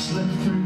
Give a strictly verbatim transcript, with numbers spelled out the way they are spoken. just left through.